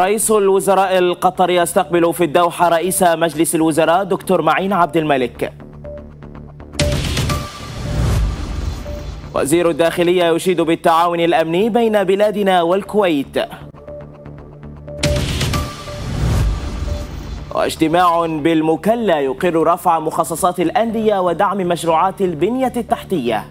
رئيس الوزراء القطري يستقبل في الدوحة رئيس مجلس الوزراء دكتور معين عبد الملك. وزير الداخلية يشيد بالتعاون الأمني بين بلادنا والكويت. واجتماع بالمكلا يقر رفع مخصصات الأندية ودعم مشروعات البنية التحتية.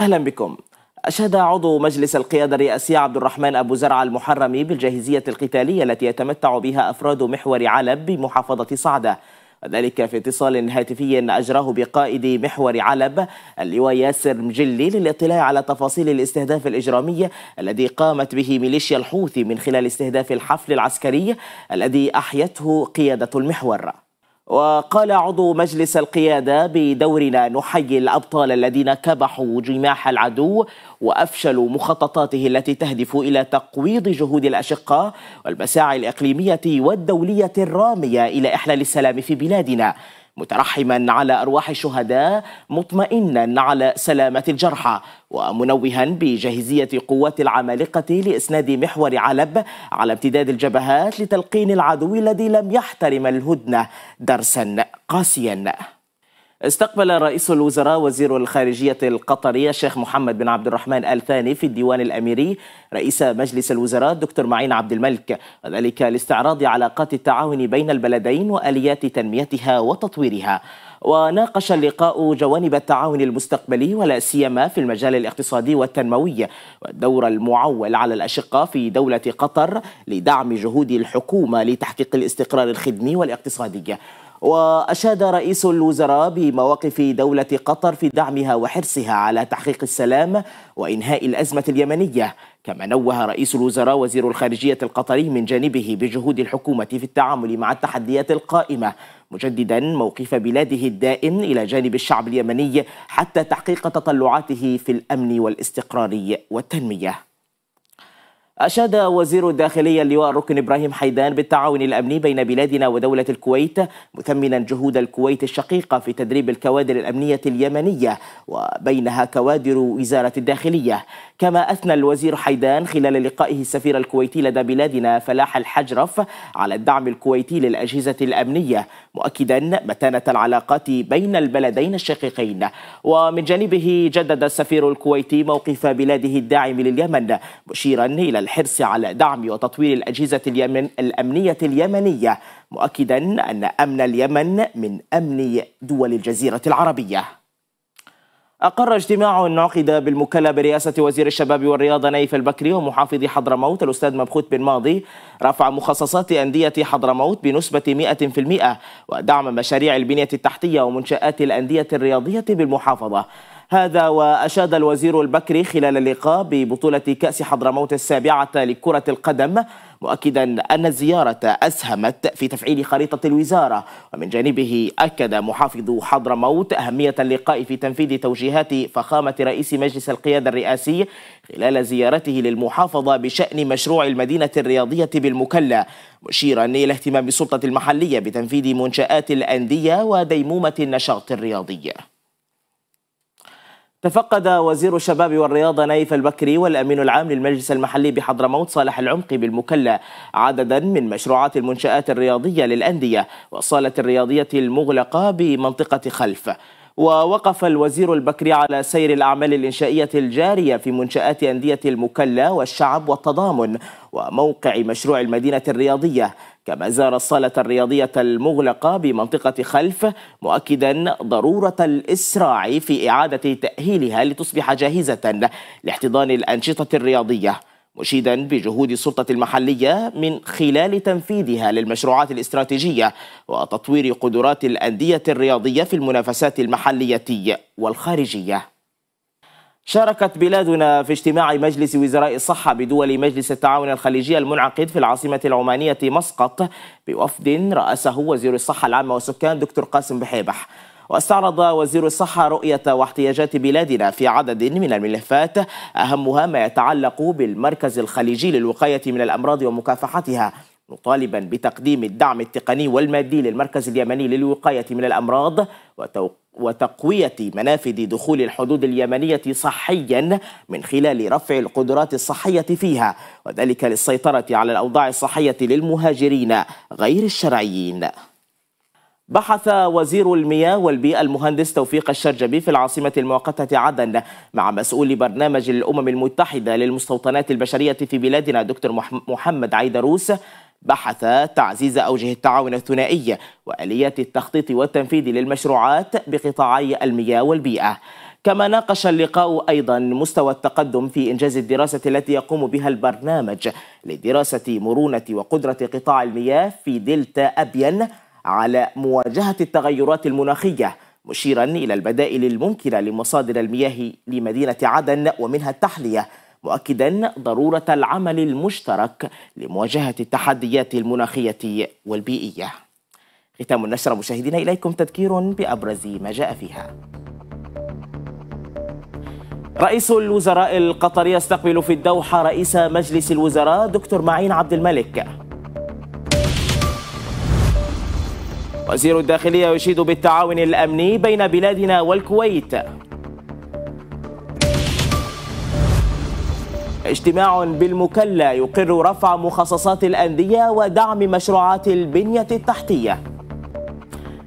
أهلا بكم. أشاد عضو مجلس القيادة الرئاسية عبد الرحمن أبو زرع المحرمي بالجاهزية القتالية التي يتمتع بها أفراد محور علب بمحافظة صعدة، وذلك في اتصال هاتفي أجراه بقائد محور علب اللواء ياسر مجلي للاطلاع على تفاصيل الاستهداف الإجرامي الذي قامت به ميليشيا الحوثي من خلال استهداف الحفل العسكري الذي أحيته قيادة المحور. وقال عضو مجلس القيادة: بدورنا نحيي الأبطال الذين كبحوا جماح العدو وأفشلوا مخططاته التي تهدف إلى تقويض جهود الأشقاء والمساعي الإقليمية والدولية الرامية إلى إحلال السلام في بلادنا، مترحما على أرواح الشهداء، مطمئنا على سلامة الجرحى، ومنوها بجاهزية قوات العمالقة لإسناد محور علب على امتداد الجبهات لتلقين العدو الذي لم يحترم الهدنة درسا قاسيا. استقبل رئيس الوزراء وزير الخارجية القطري الشيخ محمد بن عبد الرحمن آل ثاني في الديوان الأميري رئيس مجلس الوزراء الدكتور معين عبد الملك، وذلك لاستعراض علاقات التعاون بين البلدين وآليات تنميتها وتطويرها. وناقش اللقاء جوانب التعاون المستقبلي ولا سيما في المجال الاقتصادي والتنموي، والدور المعول على الأشقاء في دولة قطر لدعم جهود الحكومة لتحقيق الاستقرار الخدمي والاقتصادي. وأشاد رئيس الوزراء بمواقف دولة قطر في دعمها وحرصها على تحقيق السلام وإنهاء الأزمة اليمنية، كما نوه رئيس الوزراء وزير الخارجية القطري من جانبه بجهود الحكومة في التعامل مع التحديات القائمة، مجددا موقف بلاده الدائم إلى جانب الشعب اليمني حتى تحقيق تطلعاته في الأمن والاستقرار والتنمية. أشاد وزير الداخلية اللواء الركن إبراهيم حيدان بالتعاون الأمني بين بلادنا ودولة الكويت، مثمنا جهود الكويت الشقيقة في تدريب الكوادر الأمنية اليمنية وبينها كوادر وزارة الداخلية. كما أثنى الوزير حيدان خلال لقائه السفير الكويتي لدى بلادنا فلاح الحجرف على الدعم الكويتي للأجهزة الأمنية، مؤكدا متانة العلاقات بين البلدين الشقيقين. ومن جانبه جدد السفير الكويتي موقف بلاده الداعم لليمن، مشيرا إلى الحرص على دعم وتطوير الأجهزة الأمنية اليمنية، مؤكدا أن أمن اليمن من أمن دول الجزيرة العربية. أقر اجتماع عقد بالمكلا برئاسة وزير الشباب والرياضة نايف البكري ومحافظ حضرموت الأستاذ مبخوت بن ماضي رفع مخصصات أندية حضرموت بنسبة 100% ودعم مشاريع البنية التحتية ومنشآت الأندية الرياضية بالمحافظة. هذا وأشاد الوزير البكري خلال اللقاء ببطولة كأس حضرموت السابعة لكرة القدم، مؤكدا أن الزيارة أسهمت في تفعيل خريطة الوزارة. ومن جانبه أكد محافظ حضرموت أهمية اللقاء في تنفيذ توجيهات فخامة رئيس مجلس القيادة الرئاسي خلال زيارته للمحافظة بشأن مشروع المدينة الرياضية بالمكلا، مشيرا إلى اهتمام السلطة المحلية بتنفيذ منشآت الأندية وديمومة النشاط الرياضي. تفقد وزير الشباب والرياضة نايف البكري والأمين العام للمجلس المحلي بحضرموت صالح العمق بالمكلا عددا من مشروعات المنشآت الرياضية للأندية والصالة الرياضية المغلقة بمنطقة خلف. ووقف الوزير البكري على سير الأعمال الإنشائية الجارية في منشآت أندية المكلا والشعب والتضامن وموقع مشروع المدينة الرياضية، كما زار الصالة الرياضية المغلقة بمنطقة خلف، مؤكدا ضرورة الإسراع في إعادة تأهيلها لتصبح جاهزة لاحتضان الأنشطة الرياضية، مشيدا بجهود السلطة المحلية من خلال تنفيذها للمشروعات الاستراتيجية وتطوير قدرات الأندية الرياضية في المنافسات المحلية والخارجية. شاركت بلادنا في اجتماع مجلس وزراء الصحة بدول مجلس التعاون الخليجي المنعقد في العاصمة العمانية مسقط بوفد رأسه وزير الصحة العامة والسكان دكتور قاسم بحيبح. واستعرض وزير الصحة رؤية واحتياجات بلادنا في عدد من الملفات، أهمها ما يتعلق بالمركز الخليجي للوقاية من الأمراض ومكافحتها، مطالبا بتقديم الدعم التقني والمادي للمركز اليمني للوقاية من الأمراض وتقوية منافذ دخول الحدود اليمنية صحيا من خلال رفع القدرات الصحية فيها، وذلك للسيطرة على الأوضاع الصحية للمهاجرين غير الشرعيين. بحث وزير المياه والبيئة المهندس توفيق الشرجبي في العاصمة المؤقتة عدن مع مسؤول برنامج الأمم المتحدة للمستوطنات البشرية في بلادنا دكتور محمد عيدروس بحث تعزيز أوجه التعاون الثنائي وآليات التخطيط والتنفيذ للمشروعات بقطاعي المياه والبيئة. كما ناقش اللقاء أيضا مستوى التقدم في إنجاز الدراسة التي يقوم بها البرنامج لدراسة مرونة وقدرة قطاع المياه في دلتا أبين على مواجهة التغيرات المناخية، مشيرا إلى البدائل الممكنة لمصادر المياه لمدينة عدن ومنها التحلية، مؤكدا ضرورة العمل المشترك لمواجهة التحديات المناخية والبيئية. ختام النشرة مشاهدينا إليكم تذكير بأبرز ما جاء فيها. رئيس الوزراء القطري يستقبل في الدوحة رئيس مجلس الوزراء دكتور معين عبد الملك. وزير الداخلية يشيد بالتعاون الأمني بين بلادنا والكويت. اجتماع بالمكلا يقر رفع مخصصات الأندية ودعم مشروعات البنية التحتية.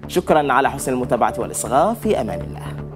شكرا على حسن المتابعة والإصغاء، في أمان الله.